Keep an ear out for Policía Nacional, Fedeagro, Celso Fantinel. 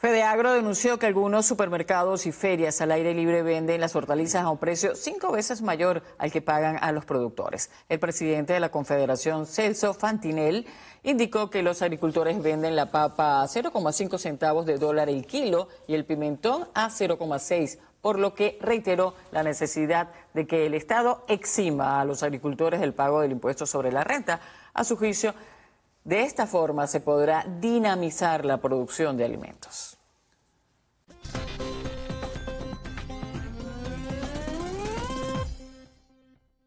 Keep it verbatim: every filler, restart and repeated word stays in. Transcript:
Fedeagro denunció que algunos supermercados y ferias al aire libre venden las hortalizas a un precio cinco veces mayor al que pagan a los productores. El presidente de la Confederación, Celso Fantinel, indicó que los agricultores venden la papa a cero coma cinco centavos de dólar el kilo y el pimentón a cero coma seis, por lo que reiteró la necesidad de que el Estado exima a los agricultores del pago del impuesto sobre la renta. A su juicio, de esta forma se podrá dinamizar la producción de alimentos.